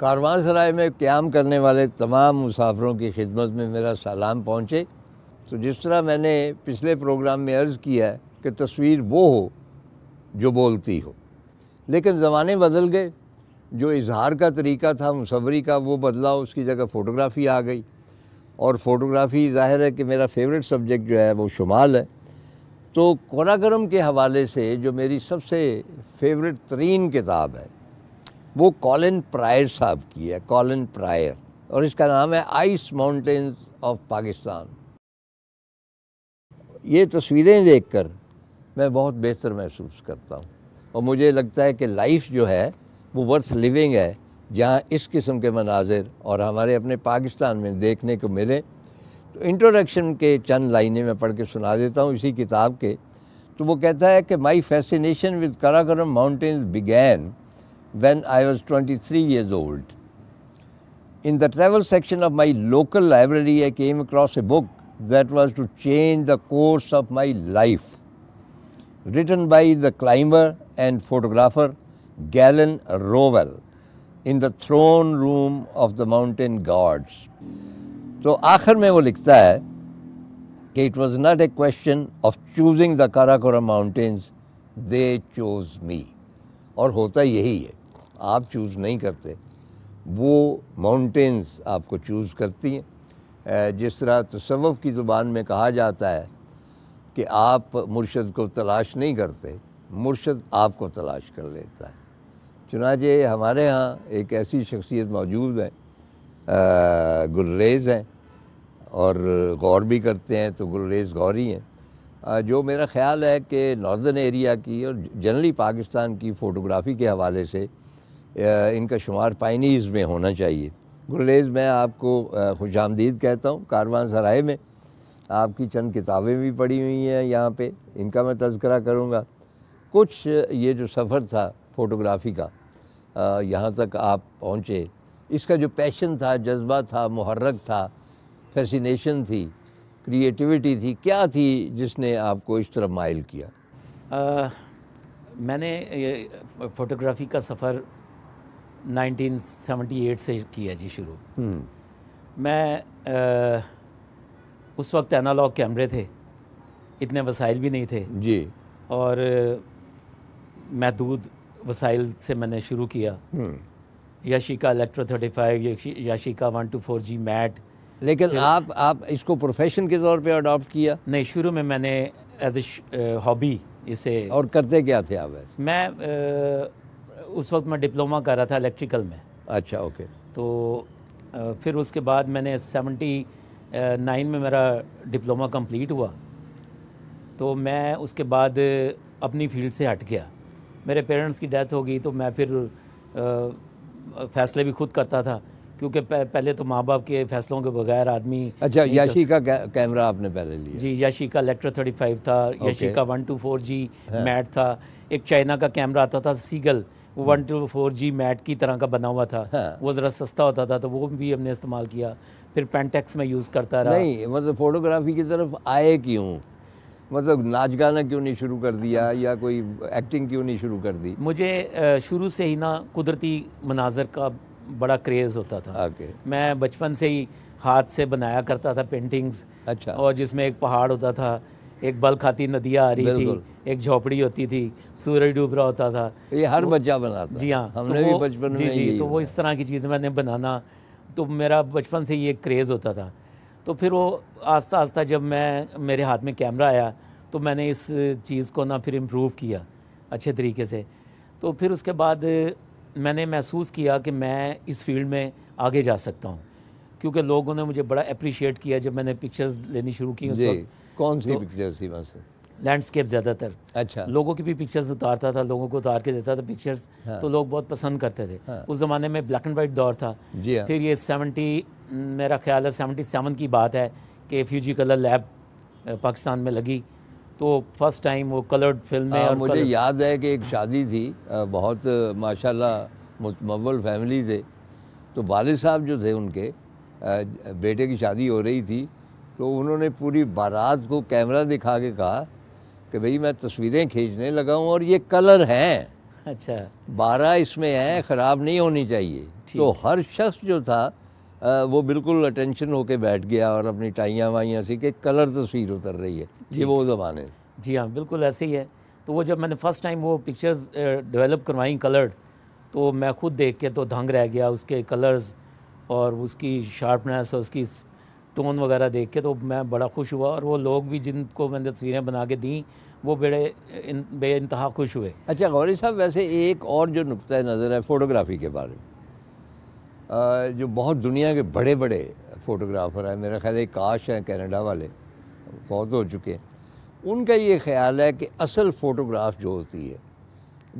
कारवां सराय में क़याम करने वाले तमाम मुसाफिरों की खिदमत में मेरा सलाम पहुँचे। तो जिस तरह मैंने पिछले प्रोग्राम में अर्ज़ किया कि तस्वीर वो हो जो बोलती हो, लेकिन ज़माने बदल गए। जो इजहार का तरीका था मुसव्वरी का, वो बदला, उसकी जगह फ़ोटोग्राफ़ी आ गई। और फ़ोटोग्राफ़ी ज़ाहिर है कि मेरा फेवरेट सब्जेक्ट जो है वो शुमाल है। तो काराकोरम के हवाले से जो मेरी सबसे फेवरेट तरीन किताब है वो कॉलिन प्रायर साहब की है, कॉलिन प्रायर, और इसका नाम है आइस माउंटेन्स ऑफ पाकिस्तान। ये तस्वीरें देखकर मैं बहुत बेहतर महसूस करता हूँ और मुझे लगता है कि लाइफ जो है वो वर्थ लिविंग है, जहाँ इस किस्म के मनाजिर और हमारे अपने पाकिस्तान में देखने को मिले। तो इंट्रोडक्शन के चंद लाइनें मैं पढ़ के सुना देता हूँ इसी किताब के। तो वो कहता है कि my fascination with Karakoram mountains began when I was 23 years old. In the travel section of my local library, I came across a book that was to change the course of my life, written by the climber and photographer Galen Rowell in the throne room of the mountain gods. So, आखिर में वो लिखता है कि it was not a question of choosing the Karakoram mountains, they chose me. और होता यही है, आप चूज़ नहीं करते, वो माउंटेन्स आपको चूज़ करती हैं। जिस तरह तसव्वुफ़ की ज़ुबान में कहा जाता है कि आप मुर्शद को तलाश नहीं करते, मुर्शद आपको तलाश कर लेता है। चुनांचे हमारे यहाँ एक ऐसी शख्सियत मौजूद है, गुलरेज़ हैं और गौर भी करते हैं, तो गुलरेज़ गौरी हैं, जो मेरा ख़्याल है कि नॉर्दर्न एरिया की और जनरली पाकिस्तान की फ़ोटोग्राफ़ी के हवाले से इनका शुमार पाइनीज़ में होना चाहिए। गुलरेज़, मैं आपको खुशामदीद कहता हूँ कारवां सराय में। आपकी चंद किताबें भी पढ़ी हुई हैं यहाँ पे, इनका मैं तज़किरा करूँगा। कुछ ये जो सफ़र था फ़ोटोग्राफ़ी का, यहाँ तक आप पहुँचे, इसका जो पैशन था, जज्बा था, मुहर्रक था, फैसिनेशन थी, क्रिएटिविटी थी, क्या थी जिसने आपको इस तरह माइल किया? मैंने फ़ोटोग्राफ़ी का सफ़र 1978 से किया जी शुरू। मैं उस वक्त एनालॉग कैमरे थे, इतने वसाइल भी नहीं थे जी, और महदूद वसाइल से मैंने शुरू किया। Yashica electro 35, Yashica 124G mat. लेकिन आप इसको प्रोफेशन के तौर पे अडॉप्ट किया? नहीं, शुरू में मैंने एज ए हॉबी इसे। और करते क्या थे आप? मैं उस वक्त मैं डिप्लोमा कर रहा था इलेक्ट्रिकल में। अच्छा, ओके। तो फिर उसके बाद मैंने 79 में मेरा डिप्लोमा कंप्लीट हुआ, तो मैं उसके बाद अपनी फील्ड से हट गया। मेरे पेरेंट्स की डेथ हो गई, तो मैं फिर फैसले भी खुद करता था, क्योंकि पहले तो माँ बाप के फैसलों के बगैर आदमी। अच्छा, याशिका कैमरा आपने पहले लिया? जी, याशिका इलेक्ट्रो 35 था, याशिका 124G मैट था, एक चाइना का कैमरा आता था सीगल, वो 124G मैट की तरह का बना हुआ था। हाँ। वो ज़रा सस्ता होता था, तो वो भी हमने इस्तेमाल किया। फिर पेंटेक्स में यूज़ करता रहा। नहीं मतलब फ़ोटोग्राफी की तरफ आए क्यों? मतलब नाच गाना क्यों नहीं शुरू कर दिया, या कोई एक्टिंग क्यों नहीं शुरू कर दी? मुझे शुरू से ही ना कुदरती मनाजर का बड़ा क्रेज़ होता था। मैं बचपन से ही हाथ से बनाया करता था पेंटिंग्स। अच्छा। और जिसमें एक पहाड़ होता था, एक बल खाती नदियाँ आ रही थी, एक झोपड़ी होती थी, सूरज डूब रहा होता था। ये हर बच्चा बनाता। जी हाँ, हमने भी बचपन में। जी, तो वो इस तरह की चीज़ें मैंने बनाना, तो मेरा बचपन से ये क्रेज़ होता था। तो फिर वो आस्ता आस्ता जब मैं मेरे हाथ में कैमरा आया, तो मैंने इस चीज़ को ना फिर इम्प्रूव किया अच्छे तरीके से। तो फिर उसके बाद मैंने महसूस किया कि मैं इस फील्ड में आगे जा सकता हूँ, क्योंकि लोगों ने मुझे बड़ा अप्रिशिएट किया जब मैंने पिक्चर्स लेनी शुरू की। उस वक्त कौन सी पिक्चर्स थी? वहाँ से लैंडस्केप ज़्यादातर। अच्छा। लोगों की भी पिक्चर्स उतारता था, लोगों को उतार के देता था पिक्चर्स। हाँ। तो लोग बहुत पसंद करते थे। हाँ। उस ज़माने में ब्लैक एंड वाइट दौर था। हाँ। फिर ये 70, मेरा ख्याल है 77 की बात है कि फ्यूजी कलर लैब पाकिस्तान में लगी, तो फर्स्ट टाइम वो कलर्ड फिल्में। और मुझे याद है कि एक शादी थी, बहुत माशाल्लाह मुतमवल फैमिली थे, तो वाले साहब जो थे उनके बेटे की शादी हो रही थी, तो उन्होंने पूरी बारात को कैमरा दिखा के कहा कि भई मैं तस्वीरें खींचने लगा हूँ और ये कलर हैं। अच्छा 12 इसमें हैं, ख़राब नहीं होनी चाहिए। तो हर शख्स जो था वो बिल्कुल अटेंशन होके बैठ गया और अपनी टाइयाँ वाइयाँ से कि कलर तस्वीर उतर रही है। ये वो ज़माने जी हाँ बिल्कुल ऐसे ही है। तो वो जब मैंने फ़र्स्ट टाइम वो पिक्चर्स डेवलप करवाई कलर्ड, तो मैं ख़ुद देख के तो दंग रह गया उसके कलर्स और उसकी शार्पनेस और उसकी टोन वगैरह देख के, तो मैं बड़ा खुश हुआ। और वो लोग भी जिनको मैंने तस्वीरें बना के दी वो बड़े बेइंतहा खुश हुए। अच्छा गौरी साहब, वैसे एक और जो नुक्ता नज़र है फ़ोटोग्राफ़ी के बारे में, जो बहुत दुनिया के बड़े बड़े फ़ोटोग्राफ़र हैं, मेरा ख्याल है काश हैं कनाडा वाले, बहुत हो चुके हैं, उनका ये ख्याल है कि असल फ़ोटोग्राफ जो होती है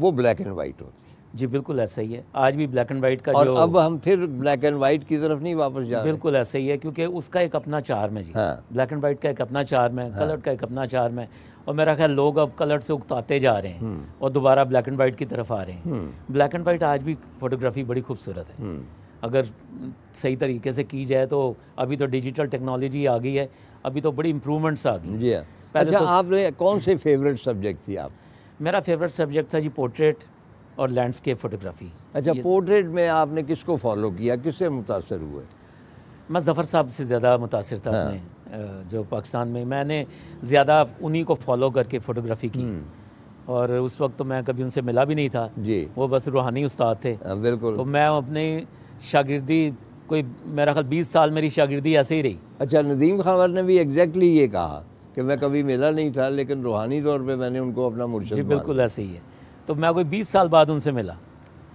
वो ब्लैक एंड वाइट होती है। जी बिल्कुल ऐसा ही है, आज भी ब्लैक एंड वाइट का, और अब हम फिर ब्लैक एंड वाइट की तरफ नहीं वापस जा रहे। बिल्कुल ऐसा ही है क्योंकि उसका एक अपना चार्म है जी। हाँ। ब्लैक एंड वाइट का एक अपना चार्म है, कलर का एक अपना चार्म है, और मेरा ख्याल लोग अब कलर से उकताते जा रहे हैं और दोबारा ब्लैक एंड वाइट की तरफ आ रहे हैं। ब्लैक एंड वाइट आज भी फोटोग्राफी बड़ी खूबसूरत है अगर सही तरीके से की जाए तो। अभी तो डिजिटल टेक्नोलॉजी आ गई है, अभी तो बड़ी इम्प्रूवमेंट्स आ गई जी। पहले तो आपने कौन से फेवरेट सब्जेक्ट थी आप? मेरा फेवरेट सब्जेक्ट था जी पोर्ट्रेट और लैंडस्केप फोटोग्राफी। अच्छा पोर्ट्रेट में आपने किसको फॉलो किया, किससे मुतासर हुए? मैं ज़फ़र साहब से ज़्यादा मुतासर था। हाँ। अपने जो पाकिस्तान में, मैंने ज़्यादा उन्हीं को फॉलो करके फ़ोटोग्राफी की और उस वक्त तो मैं कभी उनसे मिला भी नहीं था जी, वो बस रूहानी उस्ताद थे। बिल्कुल। तो मैं अपनी शागिर्दी कोई मेरा ख्याल 20 साल मेरी शागिर्दी ऐसे ही रही। अच्छा नदीम खावर ने भी एग्जैक्टली ये कहा कि मैं कभी मिला नहीं था लेकिन रूहानी तौर पर मैंने उनको अपना मुर्शिद जी बिल्कुल ऐसे ही है। तो मैं कोई 20 साल बाद उनसे मिला,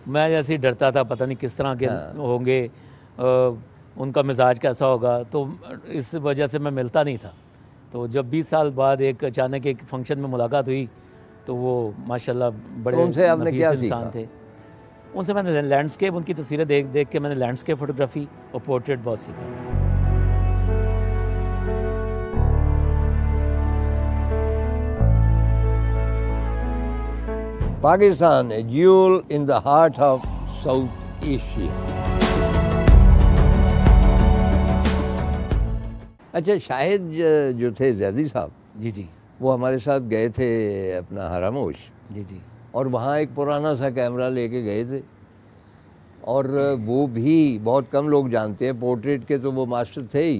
मैं जैसे ही डरता था पता नहीं किस तरह के होंगे, उनका मिजाज कैसा होगा, तो इस वजह से मैं मिलता नहीं था। तो जब 20 साल बाद एक अचानक एक फंक्शन में मुलाकात हुई तो वो माशाल्लाह बड़े नफीस इंसान थे। उनसे मैंने लैंडस्केप, उनकी तस्वीरें देख देख के मैंने लैंडस्केप फोटोग्राफी और पोर्ट्रेट बहुत सीखा। Pakistan, a jewel in the heart of South Asia. अच्छा शाहिद जो थे जैदी साहब जी जी, वो हमारे साथ गए थे अपना हरामोश जी जी, और वहाँ एक पुराना सा कैमरा लेके गए थे और वो भी बहुत कम लोग जानते हैं, पोर्ट्रेट के तो वो मास्टर थे ही,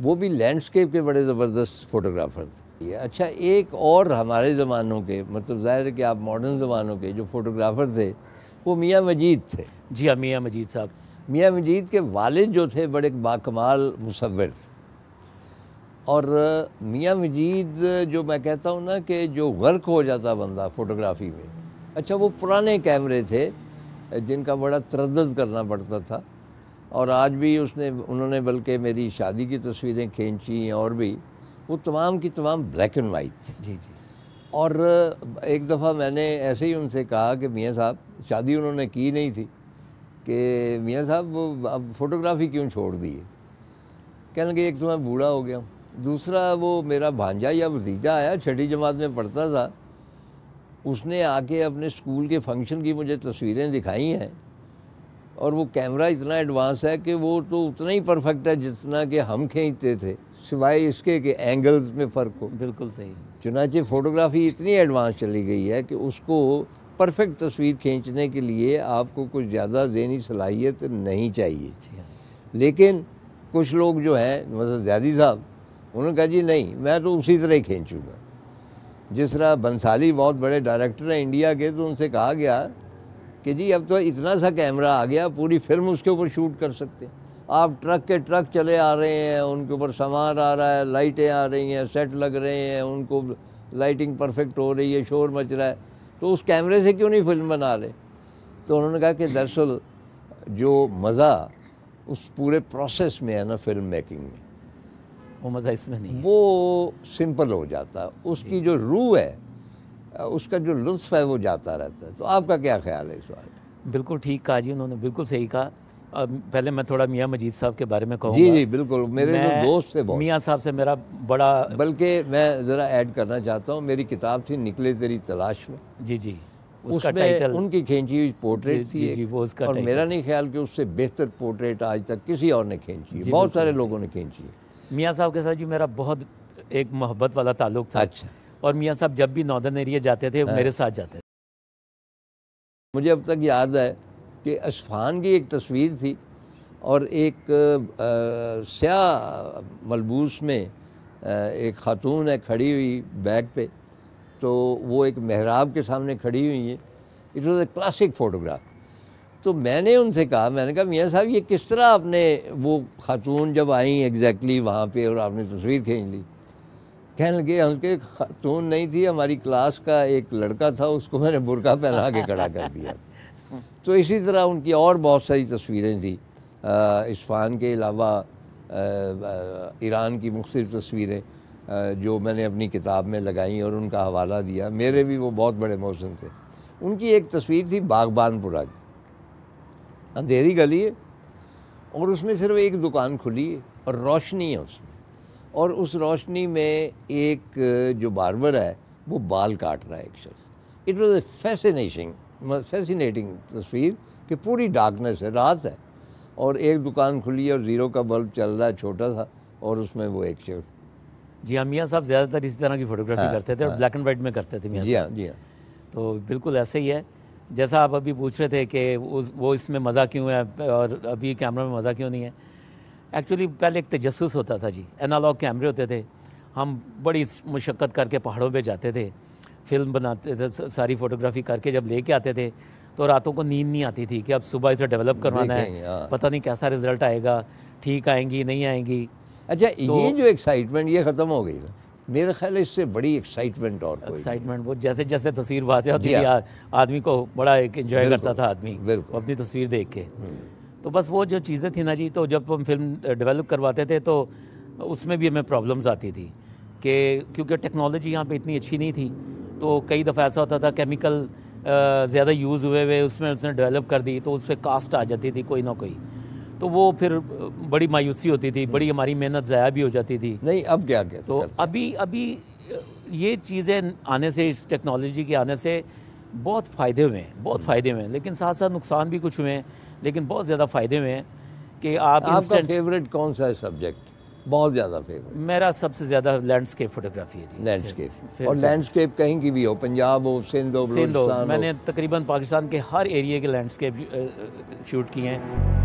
वो भी लैंडस्केप के बड़े ज़बरदस्त फोटोग्राफ़र थे। अच्छा एक और हमारे ज़मानों के, मतलब ज़ाहिर है कि आप मॉडर्न ज़मानों के जो फोटोग्राफ़र थे वो मियां मजीद थे। जी हाँ मियां मजीद साहब। मियां मजीद के वालिद जो थे बड़े बाकमाल मुसव्विर थे, और मियां मजीद जो मैं कहता हूँ ना कि जो गर्क हो जाता बंदा फ़ोटोग्राफ़ी में। अच्छा वो पुराने कैमरे थे जिनका बड़ा तरद्दुद करना पड़ता था, और आज भी उन्होंने बल्कि मेरी शादी की तस्वीरें खींची और भी, वो तमाम की तमाम ब्लैक एंड वाइट। जी जी। और एक दफ़ा मैंने ऐसे ही उनसे कहा कि मियां साहब, शादी उन्होंने की नहीं थी, कि मियां साहब अब फ़ोटोग्राफ़ी क्यों छोड़ दी है? कहने लगे एक तो मैं बूढ़ा हो गया, दूसरा वो मेरा भांजा या भतीजा आया, 6ठी जमात में पढ़ता था, उसने आके अपने स्कूल के फंक्शन की मुझे तस्वीरें दिखाई हैं, और वो कैमरा इतना एडवांस है कि वो तो उतना ही परफेक्ट है जितना कि हम खींचते थे, सिवाय इसके कि एंगल्स में फ़र्क हो। बिल्कुल सही। चुनाचे फ़ोटोग्राफ़ी इतनी एडवांस चली गई है कि उसको परफेक्ट तस्वीर खींचने के लिए आपको कुछ ज़्यादा ज़हनी सलाहियत नहीं चाहिए। लेकिन कुछ लोग जो हैं, मतलब ज़्यादी साहब, उन्होंने कहा जी नहीं, मैं तो उसी तरह ही खींचूँगा। जिस तरह बंसाली बहुत बड़े डायरेक्टर हैं इंडिया के, तो उनसे कहा गया कि जी अब तो इतना सा कैमरा आ गया, पूरी फिल्म उसके ऊपर शूट कर सकते हैं। आप ट्रक के ट्रक चले आ रहे हैं, उनके ऊपर सामान आ रहा है, लाइटें आ रही हैं, सेट लग रहे हैं, उनको लाइटिंग परफेक्ट हो रही है, शोर मच रहा है, तो उस कैमरे से क्यों नहीं फिल्म बना रहे? तो उन्होंने कहा कि दरअसल जो मज़ा उस पूरे प्रोसेस में है ना फिल्म मेकिंग में, वो मज़ा इसमें नहीं, वो सिंपल हो जाता है, उसकी जो रूह है, उसका जो लुत्फ़ है वो जाता रहता है। तो आपका क्या ख्याल है इस बारे में? बिल्कुल ठीक कहा जी उन्होंने, बिल्कुल सही कहा। अब पहले मैं थोड़ा मियां मजीद साहब के बारे में कहूँगा। जी जी बिल्कुल, मेरे जो दोस्त थे, मियां साहब से मेरा बड़ा, बल्कि मैं ज़रा ऐड करना चाहता हूँ, मेरी किताब थी निकले तेरी तलाश में। जी जी, उसका टाइटल उनकी खींची हुई पोर्ट्रेट थी। जी जी, वो उसका टाइटल, और मेरा नहीं ख्याल कि उससे बेहतर पोर्ट्रेट आज तक किसी और ने खींची है, बहुत सारे लोगों ने खींची है। मियाँ साहब के साथ जी मेरा बहुत एक मोहब्बत वाला ताल्लुक़ था। अच्छा। और मियाँ साहब जब भी नॉर्दर्न एरिया जाते थे मेरे साथ जाते थे। मुझे अब तक याद है कि अशफान की एक तस्वीर थी और एक स्याह मलबूस में एक खातून है खड़ी हुई बैग पे, तो वो एक मेहराब के सामने खड़ी हुई है। It was a classic photograph. तो मैंने उनसे कहा, मैंने कहा मियाँ साहब ये किस तरह आपने वो खातून जब आई एग्जैक्टली वहाँ पे और आपने तस्वीर खींच ली। कहने लगे उनके खातून नहीं थी, हमारी क्लास का एक लड़का था, उसको मैंने बुरका पहना के खड़ा कर दिया। तो इसी तरह उनकी और बहुत सारी तस्वीरें थी, इस्फान के अलावा ईरान की मुख्तलिफ तस्वीरें जो मैंने अपनी किताब में लगाई और उनका हवाला दिया। मेरे भी वो बहुत बड़े मौसम थे। उनकी एक तस्वीर थी बागबानपुरा की, अंधेरी गली है और उसमें सिर्फ एक दुकान खुली है और रोशनी है उसमें, और उस रोशनी में एक जो बार्बर है वो बाल काट रहा है एक शख्स। इट वॉज़ ए फैसिनेटिंग तस्वीर कि पूरी डार्कनेस है, रात है और एक दुकान खुली है और ज़ीरो का बल्ब चल रहा है, छोटा था, और उसमें वो एक शख्स। जी हाँ, मियाँ साहब ज़्यादातर इसी तरह की फ़ोटोग्राफी करते थे और ब्लैक एंड वाइट में करते थे मियाँ साहब। जी हाँ, तो बिल्कुल ऐसे ही है जैसा आप अभी पूछ रहे थे कि वो इसमें मज़ा क्यों है और अभी कैमरा में मज़ा क्यों नहीं है। एक्चुअली पहले एक तजस्सुस होता था जी, एनालॉग कैमरे होते थे, हम बड़ी मशक्क़त करके पहाड़ों पे जाते थे, फिल्म बनाते थे, सारी फ़ोटोग्राफी करके जब लेके आते थे तो रातों को नींद नहीं आती थी कि अब सुबह इसे डेवलप करवाना है, पता नहीं कैसा रिज़ल्ट आएगा, ठीक आएंगी नहीं आएंगी। अच्छा, ये जो एक्साइटमेंट ये ख़त्म हो गई ना, मेरा ख्याल है इससे बड़ी एक्साइटमेंट और एक्साइटमेंट वो जैसे जैसे तस्वीर वाज़े होती थी आदमी को बड़ा एक एंजॉय करता था आदमी अपनी तस्वीर देख के। तो बस वो जो चीज़ें थी ना जी, तो जब हम फिल्म डेवलप करवाते थे तो उसमें भी हमें प्रॉब्लम्स आती थी कि क्योंकि टेक्नोलॉजी यहाँ पे इतनी अच्छी नहीं थी, तो कई दफ़ा ऐसा होता था केमिकल ज़्यादा यूज़ हुए उसमें उसने डेवलप कर दी तो उस पर कास्ट आ जाती थी कोई ना कोई, तो वो फिर बड़ी मायूसी होती थी, बड़ी हमारी मेहनत ज़ाया भी हो जाती थी। नहीं अब क्या कहते हैं, तो अभी ये चीज़ें आने से, इस टेक्नोलॉजी के आने से बहुत फ़ायदे हुए हैं, बहुत फ़ायदे हुए हैं, लेकिन साथ साथ नुकसान भी कुछ हुए हैं, लेकिन बहुत ज़्यादा फ़ायदे हुए हैं कि आप इंस्टेंट। फेवरेट कौन सा है सब्जेक्ट? बहुत ज़्यादा फेवरेट मेरा सबसे ज़्यादा लैंडस्केप फोटोग्राफी है जी। लैंडस्केप, और लैंडस्केप कहीं की भी हो, पंजाब हो, सिंध हो, मैंने तकरीबन पाकिस्तान के हर एरिया के लैंडस्केप शूट किए हैं।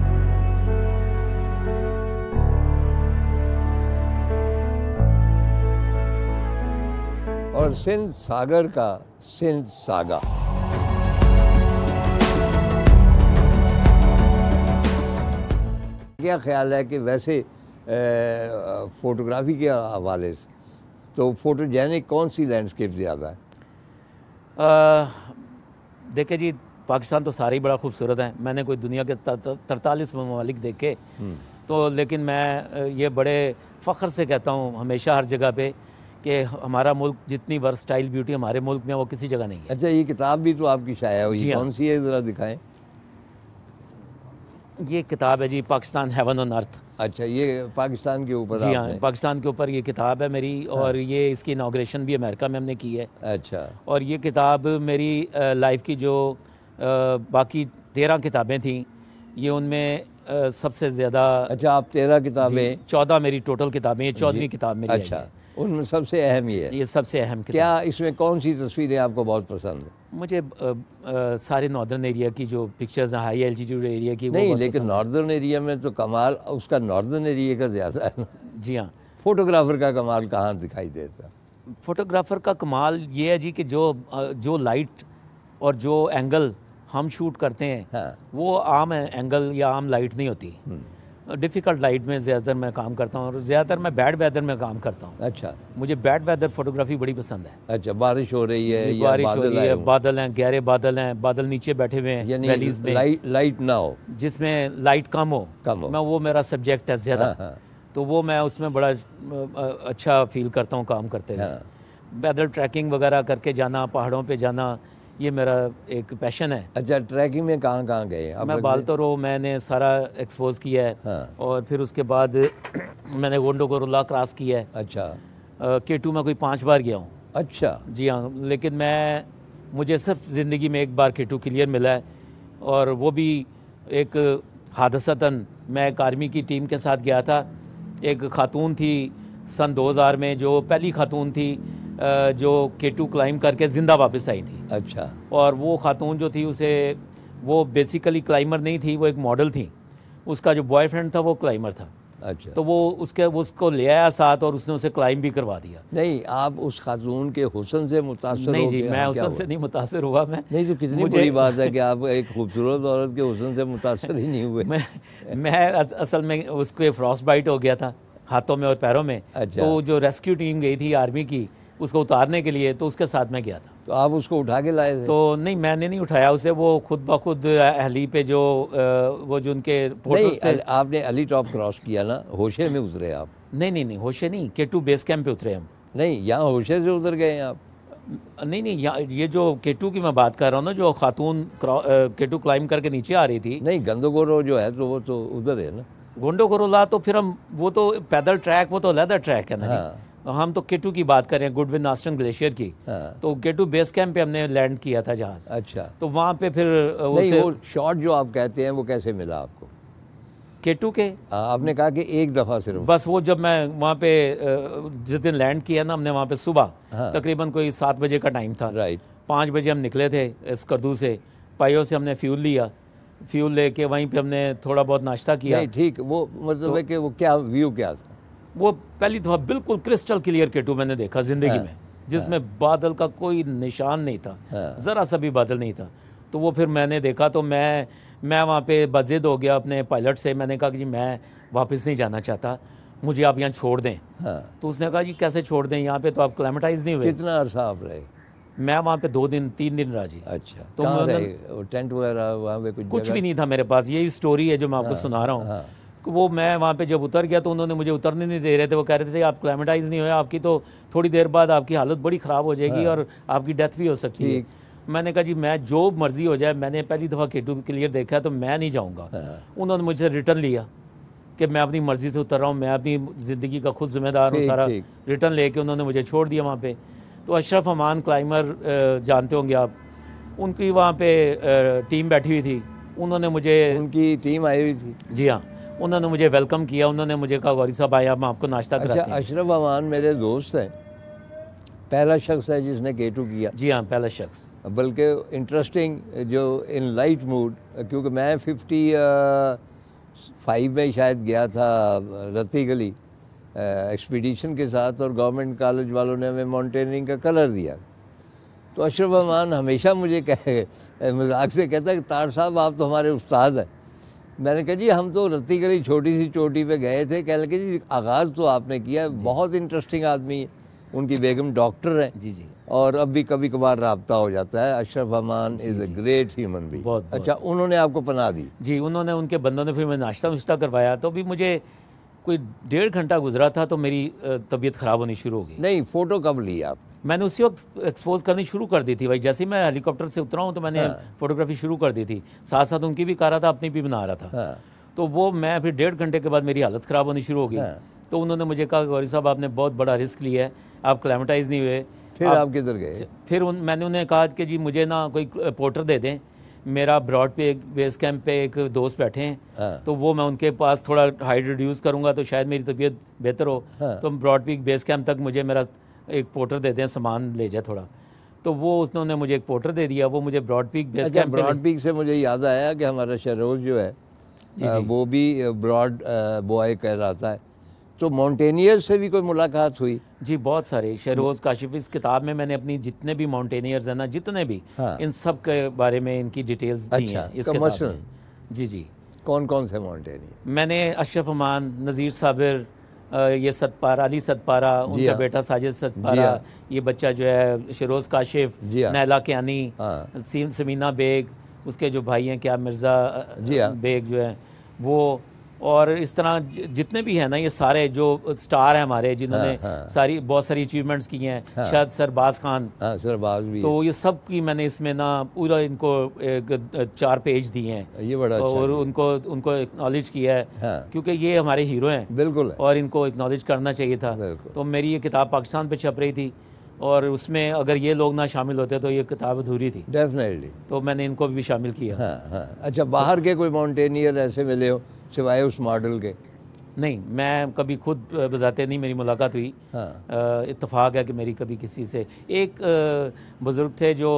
और सिंध सागर का सिंध सागा, क्या ख्याल है कि वैसे फ़ोटोग्राफी के हवाले से तो फ़ोटोजेनिक कौन सी लैंडस्केप ज़्यादा है? देखे जी, पाकिस्तान तो सारे ही बड़ा खूबसूरत है, मैंने कोई दुनिया के 43 ममालिक देखे तो, लेकिन मैं ये बड़े फ़ख्र से कहता हूँ हमेशा हर जगह पे कि हमारा मुल्क जितनी वर्सटाइल ब्यूटी हमारे मुल्क में वो किसी जगह नहीं है। अच्छा, ये किताब भी तो आपकी शाया हुई है, कौन सी है ज़रा दिखाएं? ये किताब है जी पाकिस्तान हेवन ऑन अर्थ। अच्छा, ये पाकिस्तान के ऊपर? जी हाँ, पाकिस्तान के ऊपर ये किताब है मेरी। हाँ। और ये इसकी इनाग्रेशन भी अमेरिका में हमने की है। अच्छा। और ये किताब मेरी लाइफ की जो बाकी 13 किताबें थीं ये उनमें सबसे ज़्यादा। अच्छा, आप 13 किताबें? 14 मेरी टोटल किताबें, 14वीं किताब मेरी। अच्छा, उनमें सबसे अहम ये है? ये सबसे अहम किताब। क्या इसमें कौन सी तस्वीरें आपको बहुत पसंद है? मुझे सारे नॉर्दर्न एरिया की जो पिक्चर्स हैं, हाई एल्टीट्यूड एरिया की। नहीं, लेकिन नॉर्दर्न एरिया में तो कमाल उसका नॉर्दर्न एरिया का ज़्यादा है। जी हाँ, फोटोग्राफ़र का कमाल कहाँ दिखाई देता? फोटोग्राफ़र का कमाल ये है जी कि जो लाइट और जो एंगल हम शूट करते हैं। हाँ। वो आम एंगल या आम लाइट नहीं होती, डिफ़िकल्ट लाइट में ज़्यादातर मैं काम करता हूँ और ज़्यादातर मैं बैड वेदर में काम करता हूँ। अच्छा, मुझे बैड वेदर फोटोग्राफी बड़ी पसंद है। अच्छा, बारिश हो रही है, बारिश हो रही है, बादल हैं, गहरे बादल हैं, बादल नीचे बैठे हुए हैं, वैलीज में, लाइट ना हो, जिसमें लाइट कम हो। मैं वो मेरा सब्जेक्ट है ज़्यादा। हाँ। तो वो मैं उसमें बड़ा अच्छा फील करता हूँ काम करते हुए। पैदल ट्रैकिंग वगैरह करके जाना, पहाड़ों पर जाना, ये मेरा एक पैशन है। अच्छा, ट्रैकिंग में कहाँ गए? मैं बाल्तोरो मैंने सारा एक्सपोज किया है। हाँ। और फिर उसके बाद मैंने गोंडोगोरो ला क्रॉस किया है। अच्छा। K2 में कोई 5 बार गया हूँ। अच्छा। जी हाँ, लेकिन मुझे सिर्फ ज़िंदगी में एक बार K2 क्लियर मिला है और वो भी एक हादसतन। मैं एक आर्मी की टीम के साथ गया था, एक खातून थी सन 2000 में जो पहली खातून थी जो K2 क्लाइम करके ज़िंदा वापस आई थी। अच्छा। और वो खातून जो थी उसे, वो बेसिकली क्लाइमर नहीं थी, वो एक मॉडल थी, उसका जो बॉयफ्रेंड था वो क्लाइमर था। अच्छा। तो वो उसको ले आया साथ और उसने उसे क्लाइम भी करवा दिया। नहीं, आप उस खातून के हुस्न से मुतासर? नहीं जी, मैं हुस्न से नहीं मुतासर हुआ। मैं नहीं, तो कितनी बड़ी बात है कि आप एक खूबसूरत औरत के हुस्न से मुतासर ही नहीं हुए। मैं असल में उसके फ्रॉस्ट बाइट हो गया था हाथों में और पैरों में। अच्छा। तो जो रेस्क्यू टीम गई थी आर्मी की उसको उतारने के लिए, तो उसके साथ मैं गया था। तो आप उसको उठा के लाए थे? तो नहीं, मैंने नहीं उठाया उसे, वो खुद ब खुद अहली पे जो वो जो उनके पोर्टल से। आपने अली टॉप क्रॉस किया ना, होशे में उतरे आप? नहीं नहीं नहीं, होशे नहीं, K2 बेस कैंप पे उतरे हम। नहीं, यहाँ होशे से उतर गए आप? नहीं नहीं, यहाँ ये जो K2 की मैं बात कर रहा हूँ ना, जो खातून K2 क्लाइम करके नीचे आ रही थी। नहीं, गंदोगोरो जो है तो वो तो उधर है ना। गोंडोगोरो ला तो फिर हम, वो तो पैदल ट्रैक, वो तो अलहदा ट्रैक है ना। हम तो K2 की बात कर रहे हैं, गुडविन नास्टन ग्लेशियर की। हाँ। तो K2 बेस कैंप पे हमने लैंड किया था जहाज। अच्छा। तो वहाँ पे फिर वो शॉट जो आप कहते हैं वो कैसे मिला आपको K2 के? आपने कहा कि एक दफ़ा सिर्फ, बस वो जब मैं वहाँ पे जिस दिन लैंड किया ना हमने वहाँ पे सुबह। हाँ। तकरीबन कोई 7 बजे का टाइम था। राइट। 5 बजे हम निकले थे स्कर्दू से, पायो से हमने फ्यूल लिया, फ्यूल लेके वहीं पर हमने थोड़ा बहुत नाश्ता किया। ठीक, वो मतलब है कि वो क्या व्यू क्या था? वो पहली दफ़ा बिल्कुल क्रिस्टल क्लियर K2 मैंने देखा ज़िंदगी में, जिसमें बादल का कोई निशान नहीं था, ज़रा सा भी बादल नहीं था। तो वो फिर मैंने देखा, तो मैं वहाँ पे बज़िद हो गया अपने पायलट से। मैंने कहा कि जी मैं वापस नहीं जाना चाहता, मुझे आप यहाँ छोड़ दें। तो उसने कहा जी कैसे छोड़ दें, यहाँ पे तो आप क्लेमेटाइज नहीं हुए। कितना अरसा आप रहे? मैं वहाँ पे 2 दिन 3 दिन रहा जी। अच्छा। तो मैं टेंट वगैरह वहाँ पे कुछ भी नहीं था मेरे पास, यही स्टोरी है जो मैं आपको सुना रहा हूँ। वो मैं वहाँ पे जब उतर गया तो उन्होंने मुझे उतरने नहीं दे रहे थे, वो कह रहे थे आप क्लाइमेटाइज नहीं हुए, आपकी तो थोड़ी देर बाद आपकी हालत बड़ी ख़राब हो जाएगी। हाँ। और आपकी डेथ भी हो सकती है। मैंने कहा जी मैं जो मर्ज़ी हो जाए, मैंने पहली दफ़ा K2 क्लियर देखा तो मैं नहीं जाऊँगा। हाँ। उन्होंने मुझसे रिटर्न लिया कि मैं अपनी मर्ज़ी से उतर रहा हूँ, मैं अपनी ज़िंदगी का खुद जिम्मेदार हूँ, सारा रिटर्न लेके उन्होंने मुझे छोड़ दिया वहाँ पर। तो अशरफ अमान क्लाइमर जानते होंगे आप, उनकी वहाँ पर टीम बैठी हुई थी, उन्होंने मुझे, उनकी टीम आई हुई थी। जी हाँ, उन्होंने मुझे वेलकम किया, उन्होंने मुझे कहा गौरी साहब आए हम आपको नाश्ता कराते हैं। अशरफ अमान मेरे दोस्त हैं, पहला शख्स है जिसने K2 किया। जी हाँ, पहला शख्स, बल्कि इंटरेस्टिंग जो इन लाइट मूड, क्योंकि मैं 55 में शायद गया था रत्ती गली एक्सपीडिशन के साथ, और गवर्नमेंट कॉलेज वालों ने हमें माउंटेनियरिंग का कलर दिया। तो अशरफ अमान हमेशा मुझे मजाक से कहता कि तार साहब आप तो हमारे उस्ताद हैं। मैंने कहा जी हम तो रत्ती गली छोटी सी चोटी पे गए थे। कह लगे जी आगाज़ तो आपने किया, बहुत इंटरेस्टिंग आदमी है, उनकी बेगम डॉक्टर हैं। जी जी। और अब भी कभी कभार रब्ता हो जाता है। Ashraf Aman is a great human being. अच्छा, उन्होंने आपको पनाह दी? जी, उन्होंने, उनके बंदों ने फिर मैं नाश्ता नुश्ता करवाया। तो भी मुझे कोई 1.5 घंटा गुजरा था तो मेरी तबीयत ख़राब होनी शुरू हो गई। नहीं, फ़ोटो कब ली आप? मैंने उसी वक्त एक्सपोज करनी शुरू कर दी थी भाई, जैसे ही मैं हेलीकॉप्टर से उतरा हूँ तो मैंने फोटोग्राफी शुरू कर दी थी, साथ साथ उनकी भी कर रहा था, अपनी भी बना रहा था। तो वो मैं फिर 1.5 घंटे के बाद मेरी हालत ख़राब होनी शुरू हो गई। तो उन्होंने मुझे कहा गौरी साहब आपने बहुत बड़ा रिस्क लिया है, आप क्लाइमेटाइज नहीं हुए। फिर आप किधर गए? फिर मैंने उन्हें कहा कि जी मुझे ना कोई पोर्टर दे दें, मेरा ब्रॉड पे बेस कैंप पे एक दोस्त बैठे हैं, तो वो मैं उनके पास थोड़ा हाइट रिड्यूस करूँगा तो शायद मेरी तबीयत बेहतर हो। तो ब्रॉड पीक बेस कैंप तक मुझे मेरा एक पोर्टर देते हैं, सामान ले जाए थोड़ा। तो वो उसने मुझे एक पोर्टर दे दिया, वो मुझे broad peak base camp. Broad peak से मुझे याद आया कि हमारा शेरोज जो है वो भी ब्रॉड बॉय कहलाता है। तो माउंटेनियर से भी कोई मुलाकात हुई? जी, बहुत सारे। शेरोज काशिफ, इस किताब में मैंने अपनी जितने भी माउंटेनियर्स हैं ना, जितने भी, इन सब के बारे में इनकी डिटेल्स दी हैं इस किताब में। जी जी। कौन कौन से माउंटेनियर? मैंने अशरफ अमान, नज़ीर साबिर, ये सतपारा, अली सतपारा, उनका बेटा साजिद सतपारा, ये बच्चा जो है शेरोज़ काशिफ, नैला क्यानी, समीना बेग, उसके जो भाई हैं क्या मिर्ज़ा बेग जो है वो, और इस तरह जितने भी हैं ना, ये सारे जो स्टार हैं हमारे, जिन्होंने सारी बहुत सारी अचीवमेंट्स की हैं। शायद सरबाज खान, सरबाज भी। तो ये सब की मैंने इसमें ना पूरा इनको 4 पेज दिए हैं। ये बड़ा और अच्छा, उनको एक्नॉलेज किया है। क्योंकि ये हमारे हीरो हैं। बिल्कुल। और इनको एक्नॉलेज करना चाहिए था। तो मेरी ये किताब पाकिस्तान पर छप रही थी और उसमें अगर ये लोग ना शामिल होते तो ये किताब अधूरी थी। डेफिनेटली। तो मैंने इनको भी शामिल किया। अच्छा, बाहर के कोई माउंटेनियर ऐसे मिले हो सिवाय उस मॉडल के? नहीं, मैं कभी खुद बजाते नहीं, मेरी मुलाकात हुई। हाँ। इत्तफाक है कि मेरी कभी किसी से। एक बुज़ुर्ग थे जो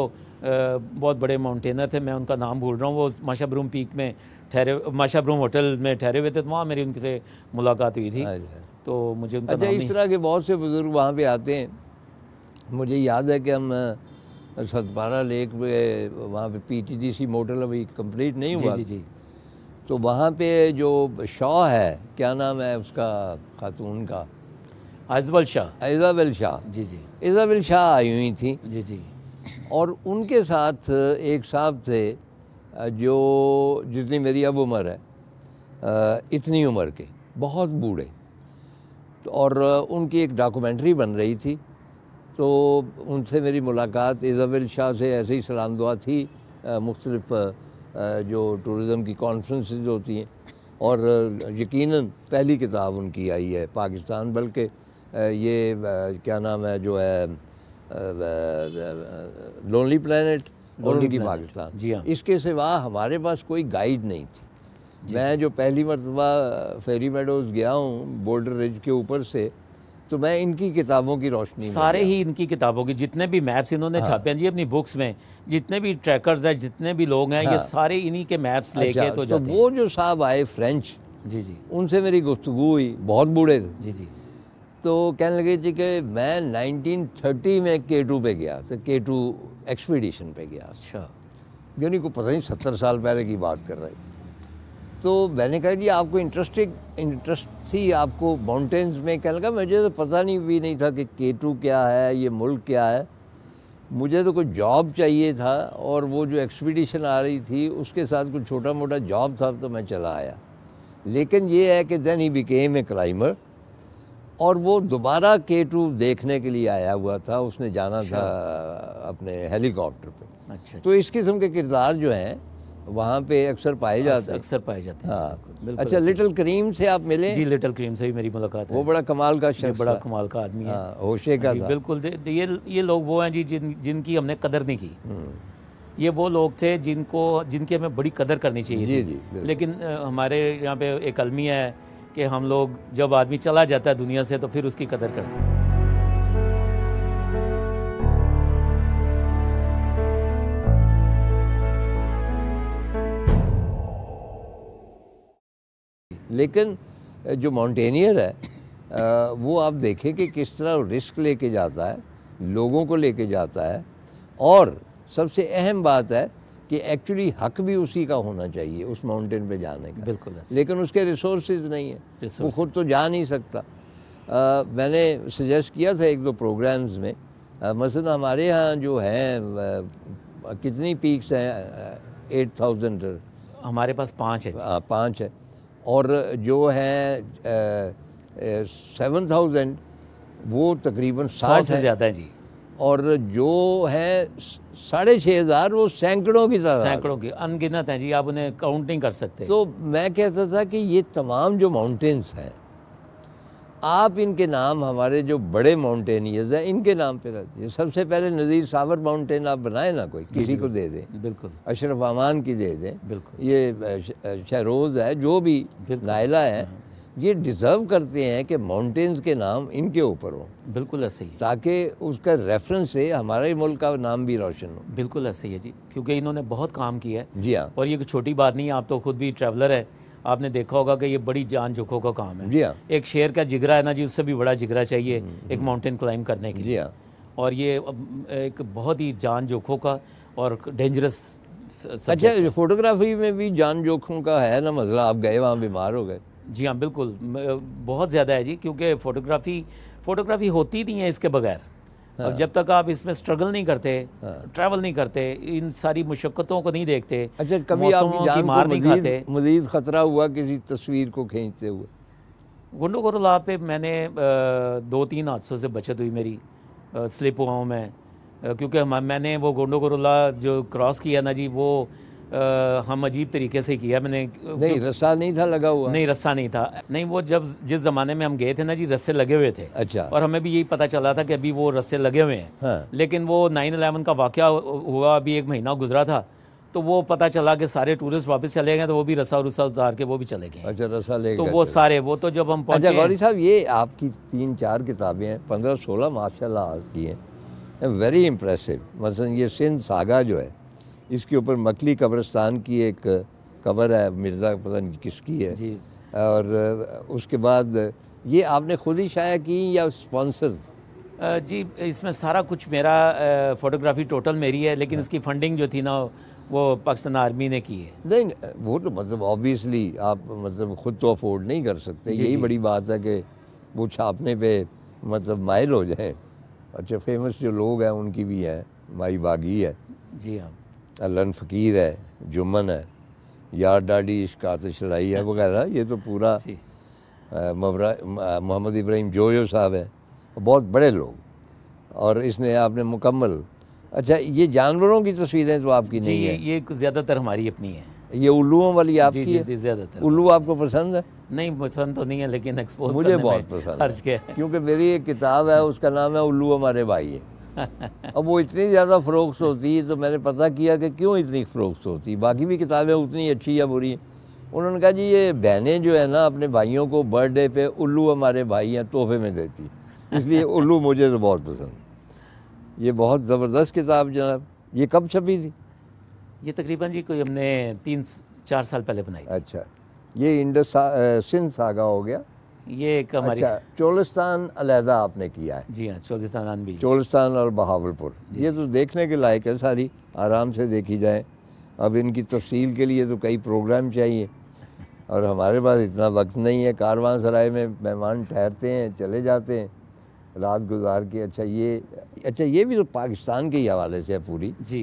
बहुत बड़े माउंटेनर थे, मैं उनका नाम भूल रहा हूँ, वो मशबरूम पीक में ठहरे, मशबरूम होटल में ठहरे हुए थे, तो वहाँ मेरी उनसे मुलाकात हुई थी, तो मुझे उनका अच्छा, इस तरह के बहुत से बुज़ुर्ग वहाँ पर आते हैं। मुझे याद है कि हम सतपारा लेक में वहाँ पे PTDC मोटल अभी कंप्लीट नहीं हुआ, जी जी, तो वहाँ पे जो शाह है, क्या नाम है उसका खातून का, इसाबेल शाह, जी जी, इसाबेल शाह आई हुई थी, जी जी, और उनके साथ एक साहब थे जो जितनी मेरी अब उम्र है इतनी उम्र के, बहुत बूढ़े, और उनकी एक डॉक्यूमेंट्री बन रही थी, तो उनसे मेरी मुलाकात इसाबेल शाह से ऐसे ही सलाम दुआ थी, मुख्तलिफ जो टूरिज़म की कॉन्फ्रेंसेस होती हैं, और यकीनन पहली किताब उनकी आई है पाकिस्तान, बल्कि ये क्या नाम है जो है लोनली प्लैनेट और उनकी पाकिस्तान, जी हाँ, इसके सिवा हमारे पास कोई गाइड नहीं थी। मैं जो पहली मरतबा फेरी मेडोज़ गया हूँ बोल्डर रिज के ऊपर से, तो मैं इनकी किताबों की रोशनी, सारे ही इनकी किताबों की, जितने भी मैप्स इन्होंने छापे हैं जी अपनी बुक्स में, जितने भी ट्रैकर्स हैं, जितने भी लोग हैं, ये सारे इन्हीं के मैप्स लेके तो जाते हैं। वो जो साहब आए फ्रेंच, जी जी, उनसे मेरी गुफ्तगू हुई, बहुत बूढ़े थे, जी जी, तो कहने लगे जी कि मैं 1930 में K2 पे गया, तो K2 एक्सपीडिशन पे गया, अच्छा, यानी को पता नहीं 70 साल पहले की बात कर रहे। तो मैंने कहा जी आपको इंटरेस्ट थी आपको माउंटेन्स में, कहने लगा मुझे तो पता नहीं भी नहीं था कि K2 क्या है, ये मुल्क क्या है, मुझे तो कोई जॉब चाहिए था, और वो जो एक्सपीडिशन आ रही थी उसके साथ कुछ छोटा मोटा जॉब था, तो मैं चला आया। लेकिन ये है कि then he became a climber, और वो दोबारा K2 देखने के लिए आया हुआ था, उसने जाना था अपने हेलीकॉप्टर पर। अच्छा, तो इस किस्म के किरदार जो हैं वहाँ पे अक्सर पाए जाते हैं। हाँ। अच्छा, लिटिल क्रीम से आप मिले जी? लिटिल क्रीम से भी मेरी मुलाकात है, वो बड़ा कमाल का शख्स, बड़ा कमाल का आदमी है, होशे का, बिल्कुल। ये लोग वो हैं जी जिनकी हमने कदर नहीं की, ये वो लोग थे जिनकी हमें बड़ी कदर करनी चाहिए थी, लेकिन हमारे यहाँ पे एक अलमी है कि हम लोग जब आदमी चला जाता है दुनिया से तो फिर उसकी कदर करते हैं। लेकिन जो माउंटेनियर है वो आप देखें कि किस तरह रिस्क लेके जाता है, लोगों को लेके जाता है, और सबसे अहम बात है कि एक्चुअली हक भी उसी का होना चाहिए उस माउंटेन पे जाने का, बिल्कुल, लेकिन उसके रिसोर्सेज नहीं है, वो खुद तो जा नहीं सकता। मैंने सजेस्ट किया था एक दो प्रोग्राम्स में, मसलन हमारे यहाँ जो हैं कितनी पीक्स हैं, 8000 हमारे पास 5 है, और जो है 7000 वो तकरीबन 60 से ज़्यादा है जी, और जो है 6500 वो सैकड़ों की अनगिनत हैं जी, आप उन्हें काउंट नहीं कर सकते। तो मैं कहता था कि ये तमाम जो माउंटेन्स हैं आप इनके नाम, हमारे जो बड़े माउंटेनियर्स हैं इनके नाम पे रख दीजिए। सबसे पहले नज़ीर साबिर माउंटेन आप बनाए ना, कोई किसी को दे दें, बिल्कुल, अशरफ अमान की दे दें, बिल्कुल, ये शहरोज़ है, जो भी नायला है, ये डिज़र्व करते हैं कि माउंटेन्स के नाम इनके ऊपर हो, बिल्कुल ऐसे ही, ताकि उसका रेफरेंस से हमारे मुल्क का नाम भी रोशन हो, बिल्कुल ऐसे ही है जी, क्योंकि इन्होंने बहुत काम किया है जी। हाँ, और ये कोई छोटी बात नहीं है, आप तो खुद भी ट्रैवलर हैं, आपने देखा होगा कि ये बड़ी जान जोखों का काम है। जी हाँ, एक शेर का जिगरा है ना जी, उससे भी बड़ा जिगरा चाहिए एक माउंटेन क्लाइम करने के लिए। जी हाँ, और ये एक बहुत ही जान जोखों का और डेंजरस। अच्छा, फोटोग्राफी में भी जान जोखों का है ना मसला, आप गए वहाँ बीमार हो गए? जी हाँ, बिल्कुल, बहुत ज़्यादा है जी, क्योंकि फोटोग्राफी होती नहीं है इसके बगैर। हाँ। अब जब तक आप इसमें स्ट्रगल नहीं करते, हाँ, ट्रैवल नहीं करते, इन सारी मुशक्क़तों को नहीं देखते, अच्छा, कभी आप मार नहीं खाते। मज़ीद ख़तरा हुआ किसी तस्वीर को खींचते हुए? गोंडोगोरो ला पे मैंने 2-3 हादसों से बचत हुई मेरी, स्लिप हुआ हूँ मैं, क्योंकि मैंने वो गोंडोगोरो ला जो क्रॉस किया ना जी, वो हम अजीब तरीके से किया मैंने, नहीं रस्सा नहीं था लगा हुआ, नहीं रस्सा नहीं था, नहीं, वो जब जिस ज़माने में हम गए थे ना जी रस्से लगे हुए थे। अच्छा, और हमें भी यही पता चला था कि अभी वो रस्से लगे हुए हैं। हाँ। लेकिन वो 9/11 का वाक़या हुआ, अभी 1 महीना गुजरा था, तो वो पता चला कि सारे टूरिस्ट वापस चले गए, तो वो भी रसा रुसा उतार के वो भी चले गए। अच्छा, रसा लेके तो वो सारे वो तो जब हम पहुँचे। अच्छा गौरी साहब, ये आपकी 3-4 किताबें हैं, 15-16 माशाल्लाह की हैं, वेरी इम्प्रेसिव। मसलन ये सिंध सागा जो है, इसके ऊपर मकली कब्रिस्तान की एक कबर है, मिर्ज़ा पता नहीं किसकी है जी। और उसके बाद ये आपने खुद ही शाया की या स्पॉन्सर्स? जी, इसमें सारा कुछ मेरा, फ़ोटोग्राफी टोटल मेरी है, लेकिन इसकी फ़ंडिंग जो थी ना वो पाकिस्तान आर्मी ने की है। नहीं वो तो मतलब ऑब्वियसली आप मतलब ख़ुद तो अफोर्ड नहीं कर सकते, यही बड़ी बात है कि वो छापने पे मतलब मायल हो जाए। अच्छा, फेमस जो लोग हैं उनकी भी है, माई बागी है जी हाँ, अलन फ़कीर है, जुम्मन है, यार डाडी इश्क आतिश लड़ाई है वगैरह। ये तो पूरा मोहम्मद इब्राहिम जोयो साहब हैं, बहुत बड़े लोग, और इसने आपने मुकम्मल। अच्छा, ये जानवरों की तस्वीरें तो आपकी नहीं है? ये ज़्यादातर हमारी अपनी है। ये उल्लुओं वाली आपकी है? जी जी, ज़्यादातर। उल्लू आपको पसंद है? नहीं पसंद तो नहीं है, लेकिन एक्सपोज मुझे बहुत पसंद है, क्योंकि मेरी एक किताब है उसका नाम है उल्लू हमारे भाई है। अब वो इतनी ज़्यादा फ़रोख्त होती है, तो मैंने पता किया कि क्यों इतनी फ़रोख्त होती, बाकी भी किताबें उतनी अच्छी या बुरी हैं। उन्होंने कहा जी ये बहनें जो है ना अपने भाइयों को बर्थडे पे उल्लू हमारे भाई हैं तोहफे में देती, इसलिए उल्लू मुझे तो बहुत पसंद। ये बहुत ज़बरदस्त किताब जनाब। ये कब छपी थी? ये तकरीबन जी कोई हमने 3-4 साल पहले बनाई। अच्छा, ये इंडस सिंध सागा हो गया, ये एक हमारी। अच्छा, चोलिस्तान अलहदा आपने किया है? जी हाँ, चोलिस्तान भी, चोलिस्तान और बहावलपुर। ये तो देखने के लायक है, सारी आराम से देखी जाए। अब इनकी तफसील के लिए तो कई प्रोग्राम चाहिए और हमारे पास इतना वक्त नहीं है। कारवां सराय में मेहमान ठहरते हैं, चले जाते हैं, रात गुजार के। अच्छा ये भी तो पाकिस्तान के ही हवाले से है पूरी जी,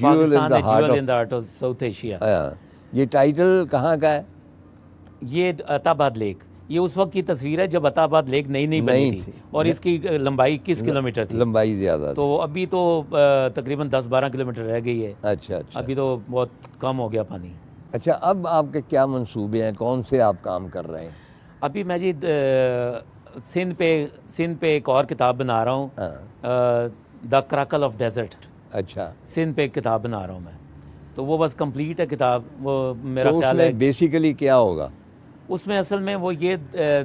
साउथ एशिया। ये टाइटल कहाँ का है? ये अताबाद लेक, ये उस वक्त की तस्वीर है जब अताबाद लेक नई बनी थी, और इसकी लंबाई 21 किलोमीटर थी। लंबाई ज़्यादा, तो अभी तो तकरीबन 10-12 किलोमीटर रह गई है। अच्छा अच्छा, अभी तो बहुत कम हो गया पानी। अच्छा, अब आपके क्या मंसूबे हैं, कौन से आप काम कर रहे हैं? अभी मैं जी सिंध पे एक और किताब बना रहा हूँ, द क्रैकल ऑफ डेजर्ट। अच्छा, सिंध पे किताब बना रहा हूँ मैं, तो वो बस कंप्लीट है किताब। वो मेरा ख्याल है बेसिकली क्या होगा उसमें? असल में वो ये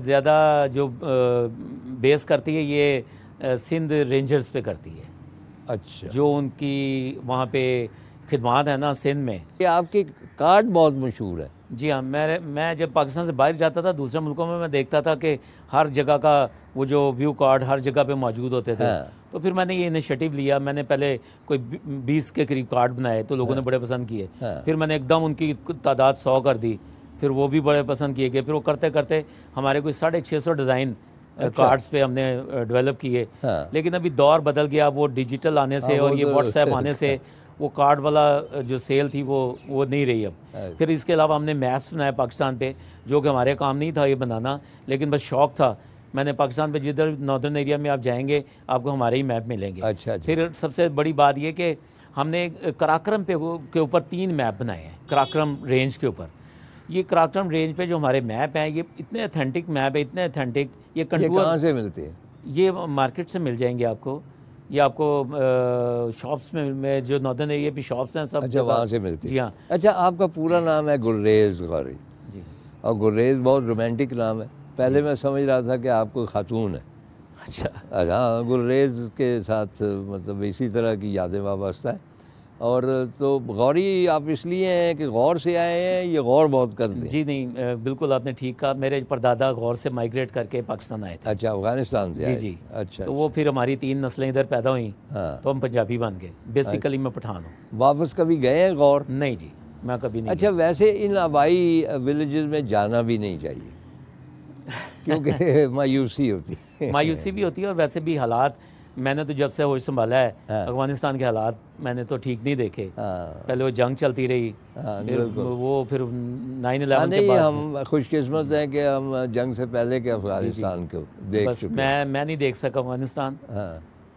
ज़्यादा जो बेस करती है, ये सिंध रेंजर्स पे करती है। अच्छा, जो उनकी वहाँ पे खिदमात है ना सिंध में। ये आपकी कार्ड बहुत मशहूर है? जी हाँ, मैं जब पाकिस्तान से बाहर जाता था दूसरे मुल्कों में, मैं देखता था कि हर जगह का वो जो व्यू कार्ड हर जगह पे मौजूद होते थे। तो फिर मैंने ये इनिशिएटिव लिया, मैंने पहले कोई 20 के करीब कार्ड बनाए, तो लोगों ने बड़े पसंद किए। फिर मैंने एकदम उनकी तादाद 100 कर दी, फिर वो भी बड़े पसंद किए गए। फिर वो करते करते हमारे कोई 650 डिज़ाइन कार्ड्स पे हमने डेवलप किए। लेकिन अभी दौर बदल गया, वो डिजिटल आने से और ये व्हाट्सएप आने से वो कार्ड वाला जो सेल थी वो नहीं रही अब। फिर इसके अलावा हमने मैप्स बनाए पाकिस्तान पे, जो कि हमारे काम नहीं था ये बनाना, लेकिन बस शौक़ था। मैंने पाकिस्तान पे जिधर नॉर्दर्न एरिया में आप जाएंगे आपको हमारे ही मैप मिलेंगे। अच्छा, फिर सबसे बड़ी बात ये कि हमने कराक्रम के ऊपर 3 मैप बनाए हैं, कराक्रम रेंज के ऊपर। ये कराक्रम रेंज पे जो हमारे मैप हैं, ये इतने ऑथेंटिक मैप है, इतने ऑथेंटिक। ये कंटूर कहाँ से मिलते हैं? ये मार्केट से मिल जाएंगे आपको, ये आपको शॉप्स में जो नॉर्दर्न एरिया पे शॉप्स हैं सब। अच्छा, वहाँ से मिलते हैं। जी हाँ। अच्छा, आपका पूरा नाम है गुलरेज़ घोरी जी, और गुलरेज़ बहुत रोमांटिक नाम है। पहले मैं समझ रहा था कि आपको खातून है। अच्छा, हाँ, गुलरेज़ के साथ मतलब इसी तरह की यादें वाबस्ता है। और तो गौरी आप इसलिए हैं कि गौर से आए हैं, ये गौर बहुत करते हैं? जी नहीं, बिल्कुल आपने ठीक कहा। मेरे परदादा गौर से माइग्रेट करके पाकिस्तान आए थे। अच्छा, अफगानिस्तान से? जी जी। अच्छा, तो वो फिर हमारी 3 नस्लें इधर पैदा हुई। हाँ, तो हम पंजाबी बन गए बेसिकली। मैं पठान हूँ। वापस कभी गए हैं गौर? नहीं जी, मैं कभी नहीं। अच्छा, वैसे इन आबाई विलेज में जाना भी नहीं चाहिए क्योंकि मायूसी होती है। मायूसी भी होती है, और वैसे भी हालात, मैंने तो जब से होश संभाला है अफगानिस्तान के हालात मैंने तो ठीक नहीं देखे। पहले वो जंग चलती रही, फिर वो फिर 9/11 के बाद। हम खुशकिस्मत हैं कि हम जंग से पहले के अफगानिस्तान को देख बस चुके। मैं नहीं देख सका अफगानिस्तान,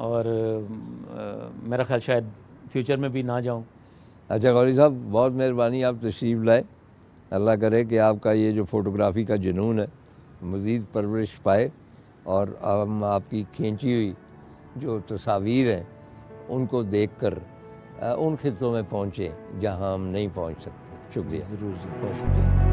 और मेरा ख्याल शायद फ्यूचर में भी ना जाऊँ। अच्छा गौरी साहब, बहुत मेहरबानी, आप तशरीफ़ लाए। अल्लाह करे कि आपका ये जो फ़ोटोग्राफ़ी का जुनून है मज़ीद परवरिश पाए, और हम आपकी खींची हुई जो तस्वीरें हैं उनको देखकर उन खित्तों में पहुँचें जहाँ हम नहीं पहुँच सकते। शुक्रिया, ज़रूर, बहुत शुक्रिया।